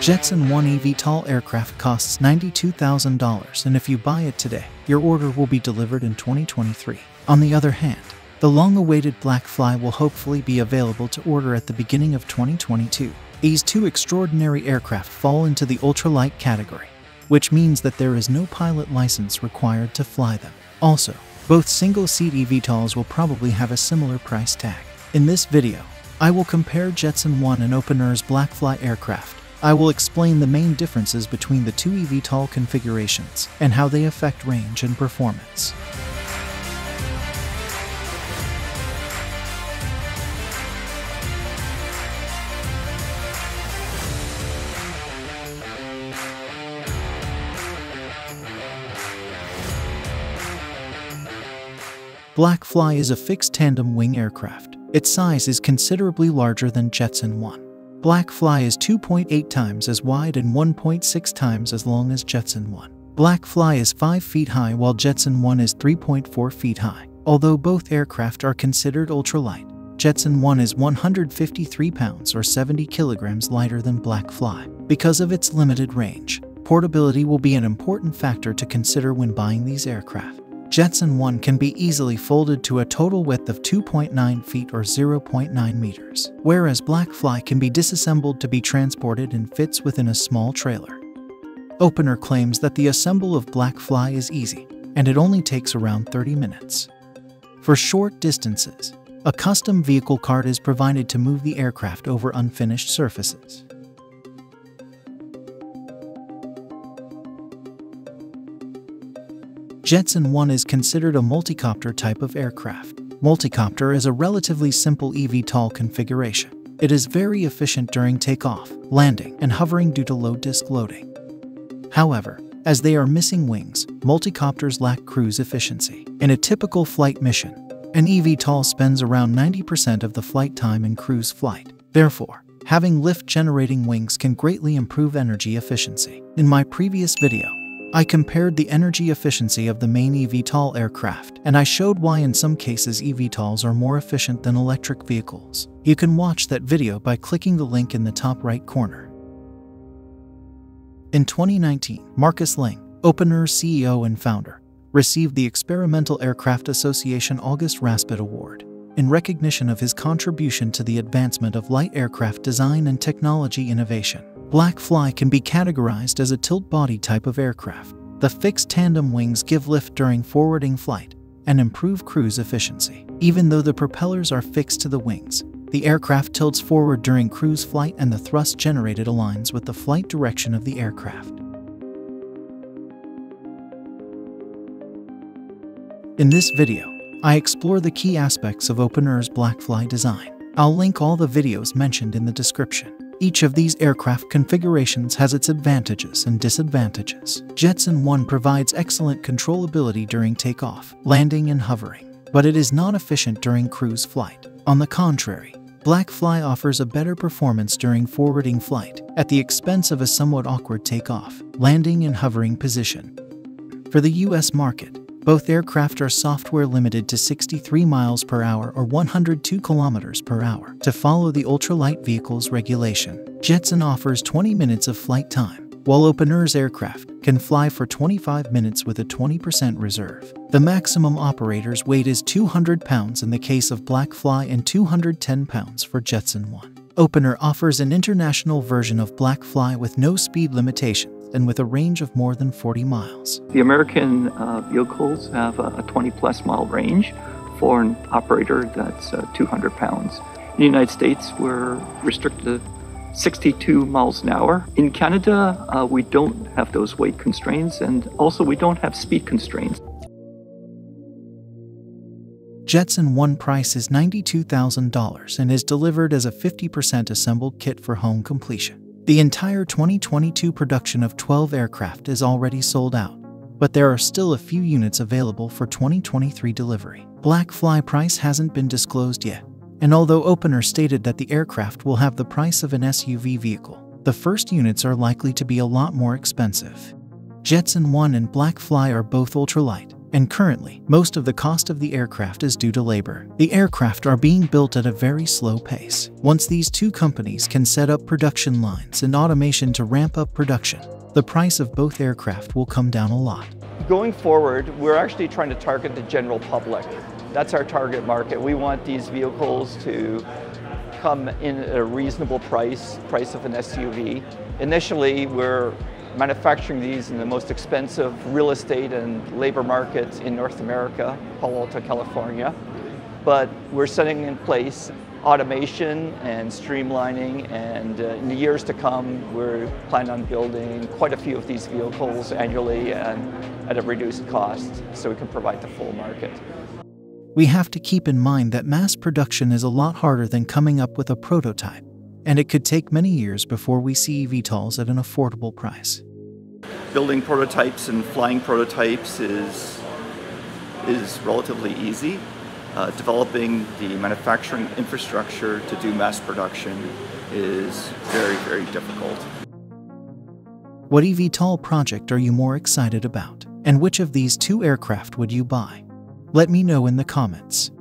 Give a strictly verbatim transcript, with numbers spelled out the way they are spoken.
Jetson One eVTOL aircraft costs ninety-two thousand dollars, and if you buy it today, your order will be delivered in twenty twenty-three. On the other hand, the long-awaited BlackFly will hopefully be available to order at the beginning of twenty twenty-two. These two extraordinary aircraft fall into the ultralight category, which means that there is no pilot license required to fly them. Also, both single-seat eVTOLs will probably have a similar price tag. In this video, I will compare Jetson One and Opener's BlackFly aircraft. I will explain the main differences between the two eVTOL configurations and how they affect range and performance. BlackFly is a fixed tandem wing aircraft. Its size is considerably larger than Jetson One. BlackFly is two point eight times as wide and one point six times as long as Jetson One. BlackFly is five feet high while Jetson One is three point four feet high. Although both aircraft are considered ultralight, Jetson One is one hundred fifty-three pounds or seventy kilograms lighter than BlackFly. Because of its limited range, portability will be an important factor to consider when buying these aircraft. Jetson One can be easily folded to a total width of two point nine feet or zero point nine meters, whereas BlackFly can be disassembled to be transported and fits within a small trailer. Opener claims that the assemble of BlackFly is easy, and it only takes around thirty minutes. For short distances, a custom vehicle cart is provided to move the aircraft over unfinished surfaces. Jetson One is considered a multicopter type of aircraft. Multicopter is a relatively simple eVTOL configuration. It is very efficient during takeoff, landing, and hovering due to low disk loading. However, as they are missing wings, multicopters lack cruise efficiency. In a typical flight mission, an eVTOL spends around ninety percent of the flight time in cruise flight. Therefore, having lift-generating wings can greatly improve energy efficiency. In my previous video, I compared the energy efficiency of the main eVTOL aircraft, and I showed why in some cases eVTOLs are more efficient than electric vehicles. You can watch that video by clicking the link in the top right corner. In twenty nineteen, Marcus Leng, Opener's C E O and founder, received the Experimental Aircraft Association August Raspit Award in recognition of his contribution to the advancement of light aircraft design and technology innovation. BlackFly can be categorized as a tilt-body type of aircraft. The fixed tandem wings give lift during forwarding flight and improve cruise efficiency. Even though the propellers are fixed to the wings, the aircraft tilts forward during cruise flight and the thrust generated aligns with the flight direction of the aircraft. In this video, I explore the key aspects of Opener's BlackFly design. I'll link all the videos mentioned in the description. Each of these aircraft configurations has its advantages and disadvantages. Jetson One provides excellent controllability during takeoff, landing, and hovering, but it is not efficient during cruise flight. On the contrary, BlackFly offers a better performance during forwarding flight, at the expense of a somewhat awkward takeoff, landing, and hovering position. For the U S market, both aircraft are software limited to sixty-three miles per hour or one hundred two kilometers per hour to follow the ultralight vehicles regulation. Jetson offers twenty minutes of flight time, while Opener's aircraft can fly for twenty-five minutes with a twenty percent reserve. The maximum operator's weight is two hundred pounds in the case of BlackFly and two hundred ten pounds for Jetson One. Opener offers an international version of BlackFly with no speed limitation and with a range of more than forty miles. The American uh, vehicles have a twenty plus mile range for an operator that's uh, two hundred pounds. In the United States, we're restricted to sixty-two miles an hour. In Canada, uh, we don't have those weight constraints, and also we don't have speed constraints. Jetson One price is ninety-two thousand dollars and is delivered as a fifty percent assembled kit for home completion. The entire twenty twenty-two production of twelve aircraft is already sold out, but there are still a few units available for twenty twenty-three delivery. BlackFly price hasn't been disclosed yet, and although Opener stated that the aircraft will have the price of an S U V vehicle, the first units are likely to be a lot more expensive. Jetson One and BlackFly are both ultralight, and currently, most of the cost of the aircraft is due to labor. The aircraft are being built at a very slow pace. Once these two companies can set up production lines and automation to ramp up production, the price of both aircraft will come down a lot. Going forward, we're actually trying to target the general public. That's our target market. We want these vehicles to come in at a reasonable price, price of an S U V. Initially, we're manufacturing these in the most expensive real estate and labor markets in North America, Palo Alto, California. But we're setting in place automation and streamlining, and uh, in the years to come, we're planning on building quite a few of these vehicles annually and at a reduced cost so we can provide the full market. We have to keep in mind that mass production is a lot harder than coming up with a prototype, and it could take many years before we see eVTOLs at an affordable price. Building prototypes and flying prototypes is, is relatively easy. Uh, developing the manufacturing infrastructure to do mass production is very, very difficult. What eVTOL project are you more excited about? And which of these two aircraft would you buy? Let me know in the comments.